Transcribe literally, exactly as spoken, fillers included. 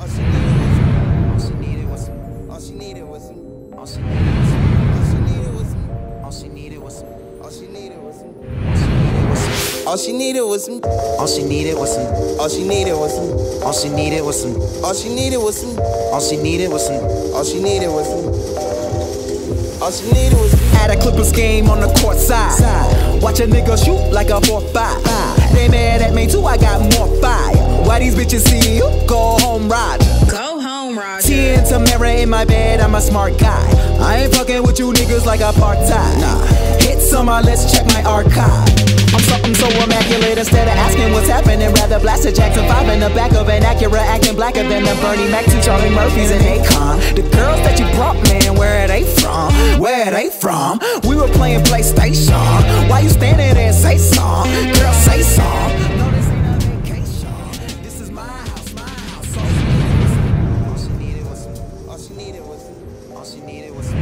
All she needed was some. All she needed was some. All she needed was some. All she needed was some. All she needed was some. All she needed was some. All she needed was some. All she needed was some. All she needed was some. All she needed was some. All she needed was some. All she needed was some. All she needed was some. At a Clippers game on the court side, watch a nigga shoot like a four five. They mad at me too. I got more fire. Why these bitches see you? Go home, Roger. Go home, Roger. Tea and Tamara in my bed, I'm a smart guy. I ain't fucking with you niggas like apartheid. Nah, hits on my list, check my archive. I'm something so immaculate, instead of asking what's happening, rather blast a Jackson five in the back of an Acura, acting blacker than a Bernie Mac, two Charlie Murphys and Akon. The girls that you brought, man, where are they from? Where are they from? We were playing PlayStation. Why you standing there and say song? Girl, say song. All she needed was, all she needed was, all she needed was.